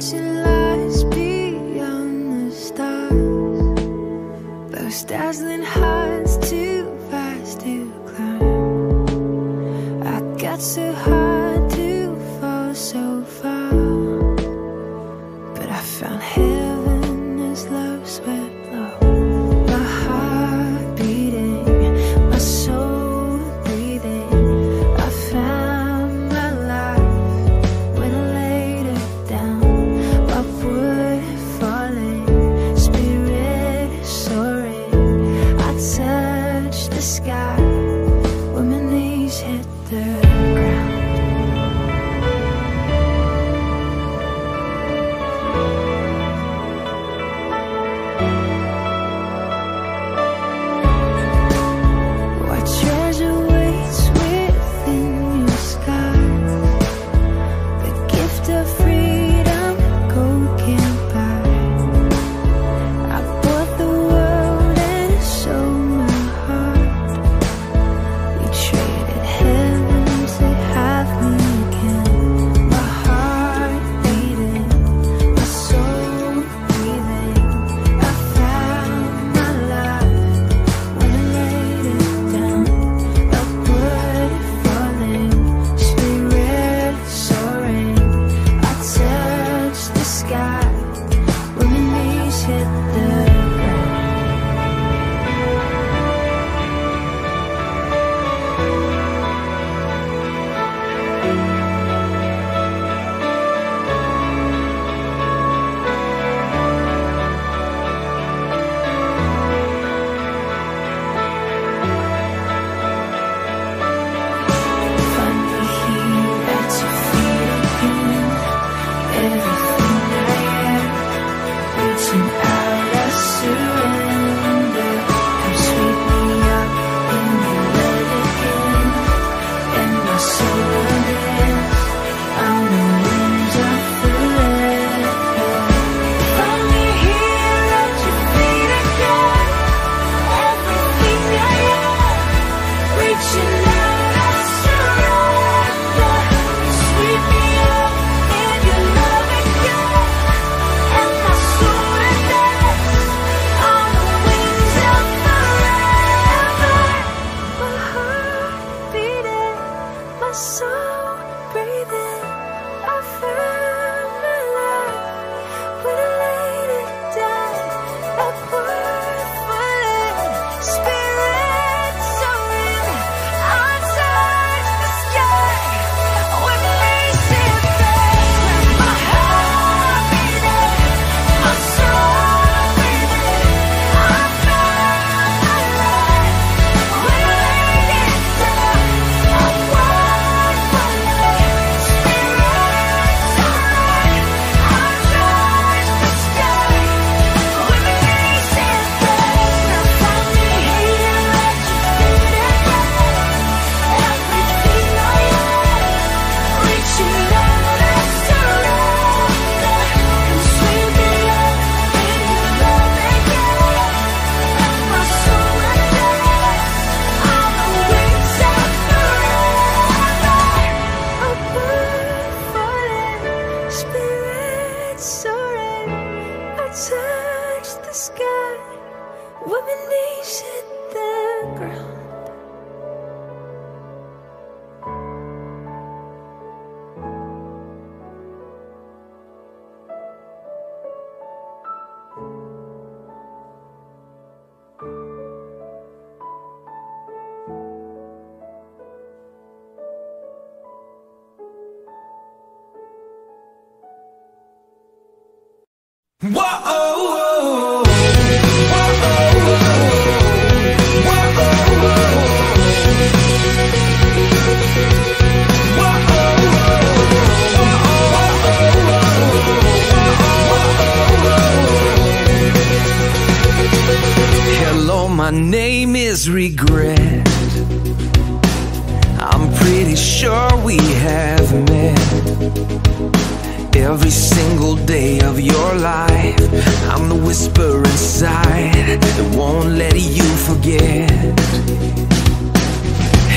hearts it lies beyond the stars. Those dazzling heights too fast to climb. I got so high to fall so far, but I found heaven as love swept. My name is regret. I'm pretty sure we have met. Every single day of your life, I'm the whisper inside that won't let you forget.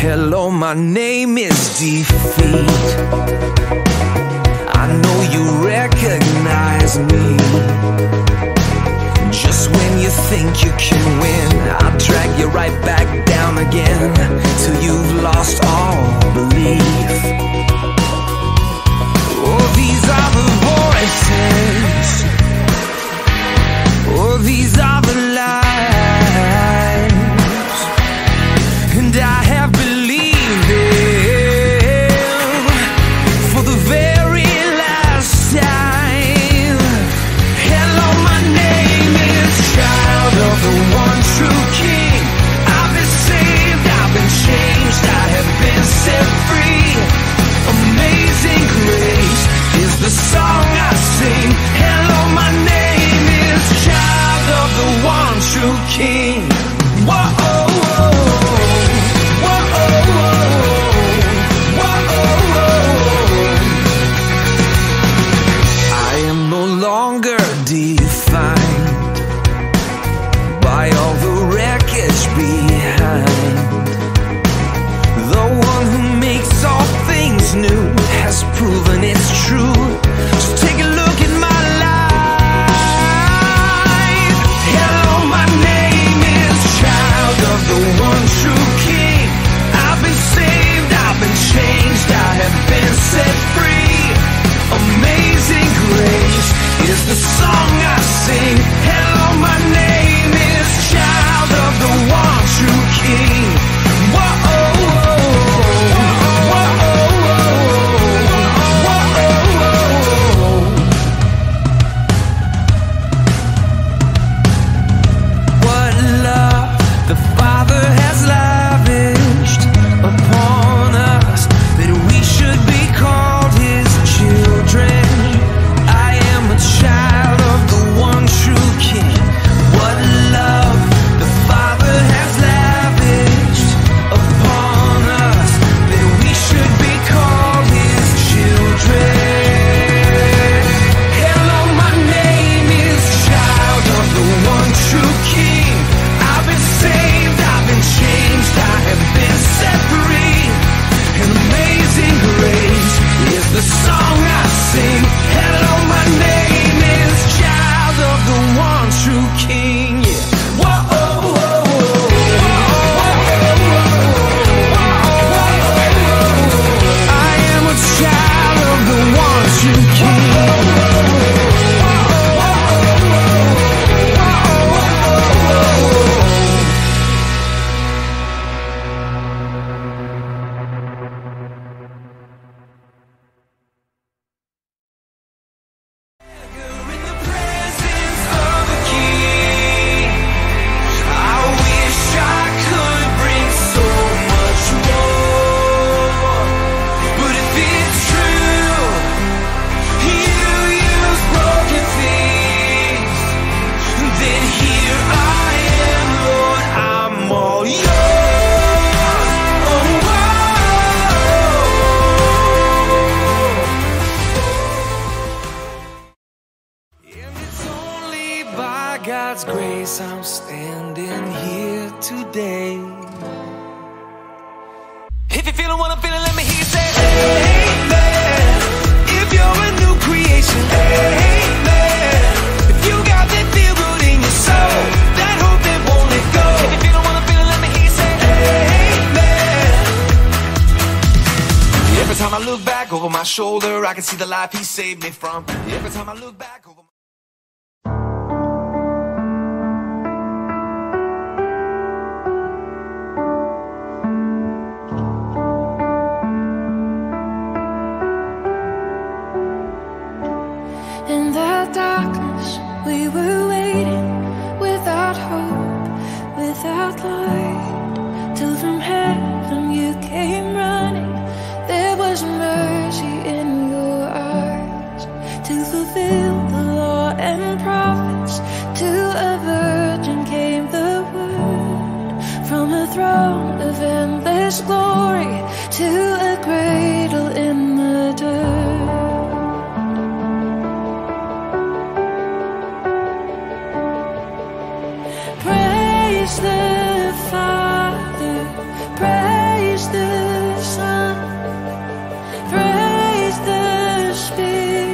Hello, my name is defeat. I know you recognize me. Just when you think you can win, I'll drag you right back down again till you've lost all belief. Oh, these are the voices. Oh, these are the lies. And I have believed them for the very last time. Hello, my name is Child of the One True King. I've been saved, I've been changed, I have been set free. Amazing grace is the song I sing. Hello, my name is Child of the One True King. Whoa-oh. God's grace, I'm standing here today. If you're feeling what I'm feeling, let me hear you say amen. If you're a new creation, amen. If you got that feel good in your soul, that hope that won't let go. If you're feeling what I'm feeling, let me hear you say amen. Every time I look back over my shoulder, I can see the life He saved me from. Every time I look back over my darkness, we were waiting without hope, without light, till from heaven you came running. There was mercy in your eyes to fulfill the law and prophets. To a virgin came the word from a throne of endless glory to a cradle in the dirt. The Father, praise the Son, praise the Spirit.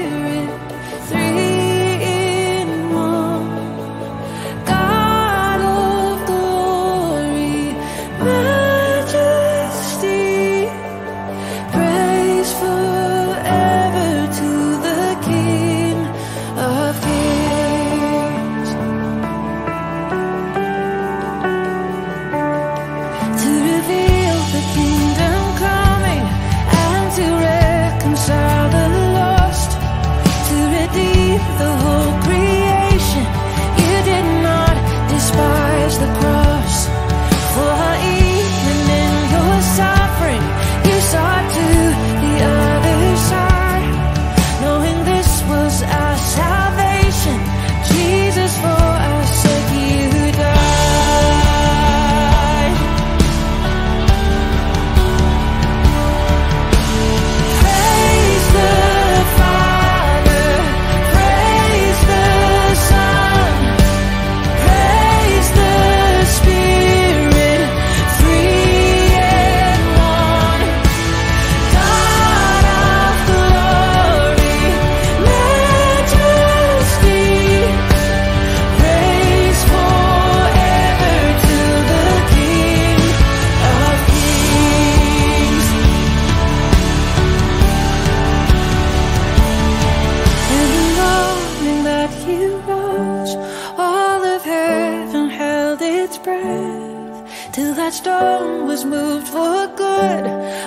good,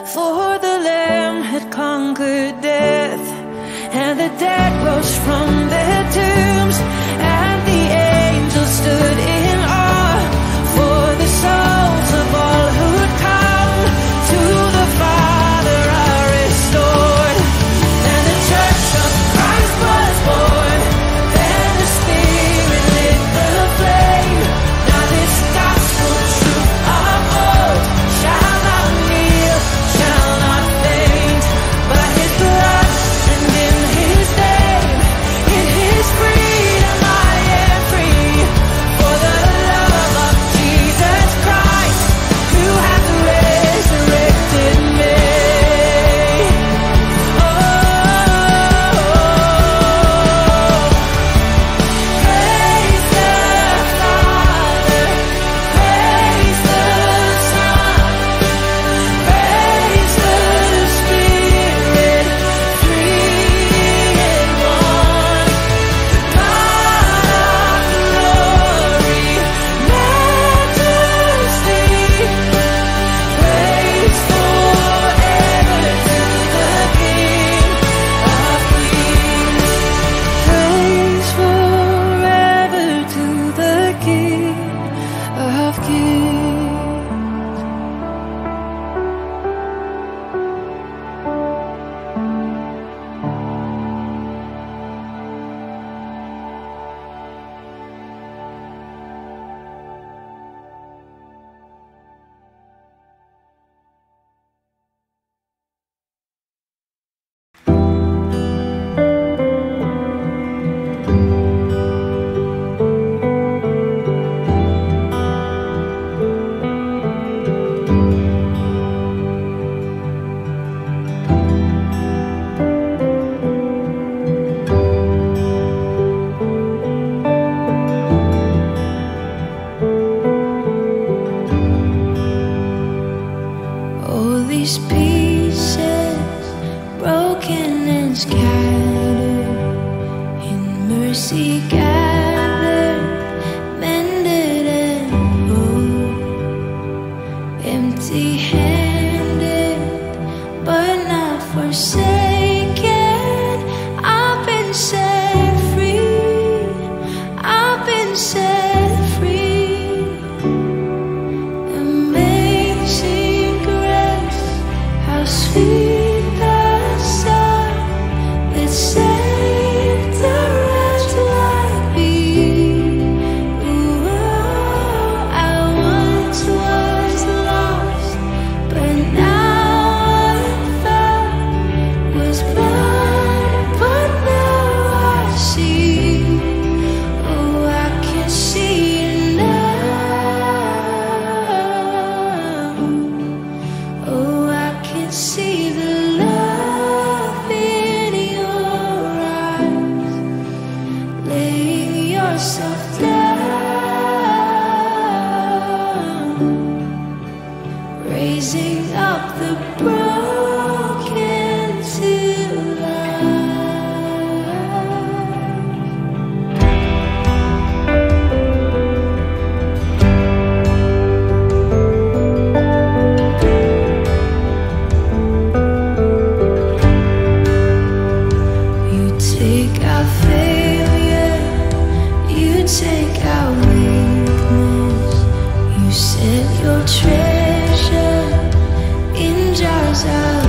for the Lamb had conquered death, and the dead rose from their tombs, and the angels stood in awe, for the souls of all who'd come to the Father are restored. And the Church of Christ was born, then the Spirit lit the flame. Now this gospel truth of old shall not kneel, shall not faint, but His blood and in His name, in His freedom I am free. For the love of Jesus Christ, who hath resurrected me. Oh. Praise the Father, praise the Son, praise the Spirit, three in one. God of glory, majesty, praise forever to the King of Kings. Praise forever to the King of Kings. All these pieces broken and scattered, in mercy gathered, mended and whole. Empty-handed but not forsaken, I've been set free, I've been set free. Amazing grace, how sweet the sound that saved the wretch like me. Ooh, I once was lost, but now I'm found. Was blind, but now I see. Oh, I can see it now. Oh, I can see the love in your eyes, laying yourself down, raising up the broken to life. You take our failure, you take our weakness, you set your treasure in jars of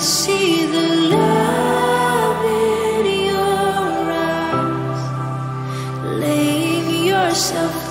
see the love in your eyes. Leave yourself